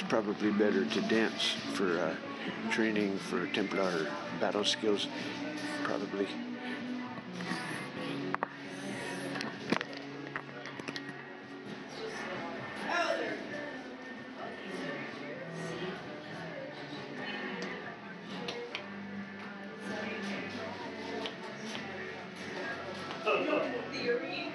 it's probably better to dance for training for Templar battle skills, probably. Theory.